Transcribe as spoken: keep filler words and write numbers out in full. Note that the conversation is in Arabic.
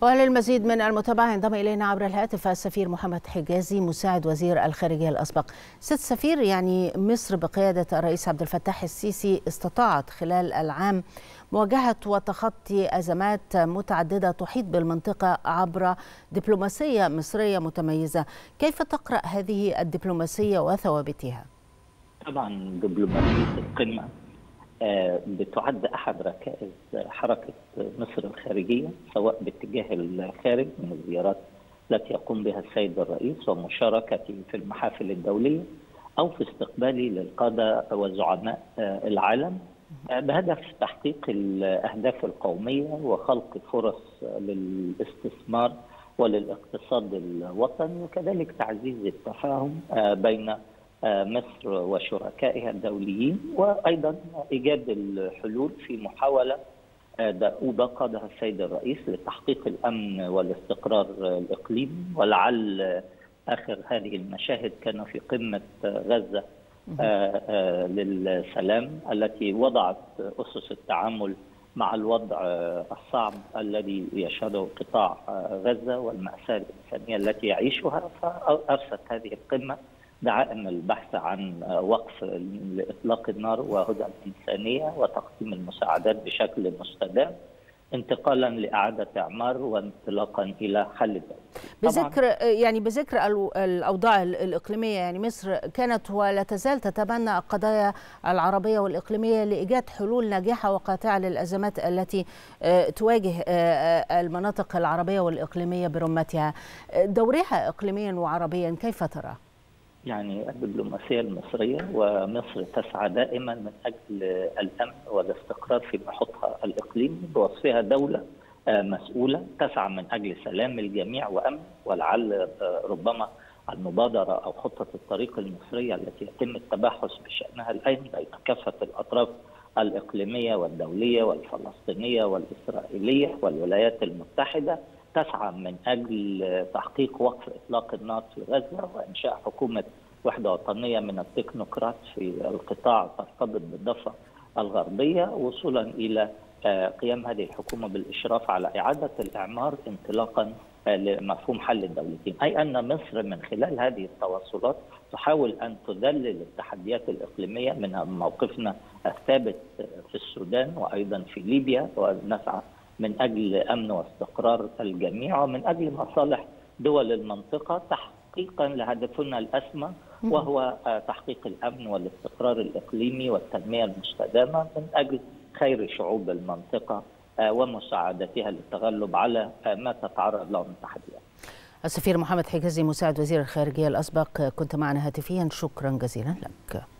وللمزيد من المتابعة ينضم إلينا عبر الهاتف السفير محمد حجازي مساعد وزير الخارجية الأسبق. سيد السفير، يعني مصر بقيادة الرئيس عبد الفتاح السيسي استطاعت خلال العام مواجهة وتخطي أزمات متعددة تحيط بالمنطقة عبر دبلوماسية مصرية متميزة. كيف تقرأ هذه الدبلوماسية وثوابتها؟ طبعا دبلوماسية القمة بتعد أحد ركائز حركة مصر الخارجية، سواء باتجاه الخارج من الزيارات التي يقوم بها السيد الرئيس ومشاركته في المحافل الدولية، أو في استقبالي للقادة وزعماء العالم بهدف تحقيق الأهداف القومية وخلق فرص للاستثمار وللاقتصاد الوطني، وكذلك تعزيز التفاهم بين مصر وشركائها الدوليين، وأيضا إيجاد الحلول في محاولة دؤوبة قادها السيد الرئيس لتحقيق الأمن والاستقرار الإقليمي. ولعل آخر هذه المشاهد كان في قمة غزة للسلام التي وضعت أسس التعامل مع الوضع الصعب الذي يشهده قطاع غزة والمأساة الإنسانية التي يعيشها، فأرست هذه القمة دعائم البحث عن وقف لإطلاق النار وهدى الإنسانية وتقديم المساعدات بشكل مستدام، انتقالا لإعادة إعمار وانطلاقا إلى حل الدولة. بذكر يعني بذكر الأوضاع الإقليمية، يعني مصر كانت ولا تزال تتبنى القضايا العربية والإقليمية لإيجاد حلول ناجحة وقاطعة للأزمات التي تواجه المناطق العربية والإقليمية برمتها. دورها إقليميا وعربيا كيف ترى؟ يعني الدبلوماسية المصرية ومصر تسعى دائما من أجل الأمن والاستقرار في محيطها الإقليمي، بوصفها دولة مسؤولة تسعى من أجل سلام الجميع وأمن. ولعل ربما المبادرة أو خطة الطريق المصرية التي يتم التباحث بشأنها الآن بين كافة الأطراف الإقليمية والدولية والفلسطينية والإسرائيلية والولايات المتحدة تسعى من أجل تحقيق وقف إطلاق النار في غزة وإنشاء حكومة وحدة وطنية من التكنوقراط في القطاع ترتبط بالضفة الغربية، وصولا إلى قيام هذه الحكومة بالإشراف على إعادة الإعمار انطلاقا لمفهوم حل الدولتين. أي أن مصر من خلال هذه التواصلات تحاول أن تذلل التحديات الإقليمية، منها موقفنا الثابت في السودان وأيضا في ليبيا، ونسعى من أجل أمن واستقرار الجميع ومن أجل مصالح دول المنطقة تحقيقا لهدفنا الأسمى، وهو تحقيق الأمن والاستقرار الإقليمي والتنمية المستدامة من أجل خير شعوب المنطقة ومساعدتها للتغلب على ما تتعرض له من تحديات. السفير محمد حجازي مساعد وزير الخارجية الأسبق كنت معنا هاتفيا، شكرا جزيلا لك.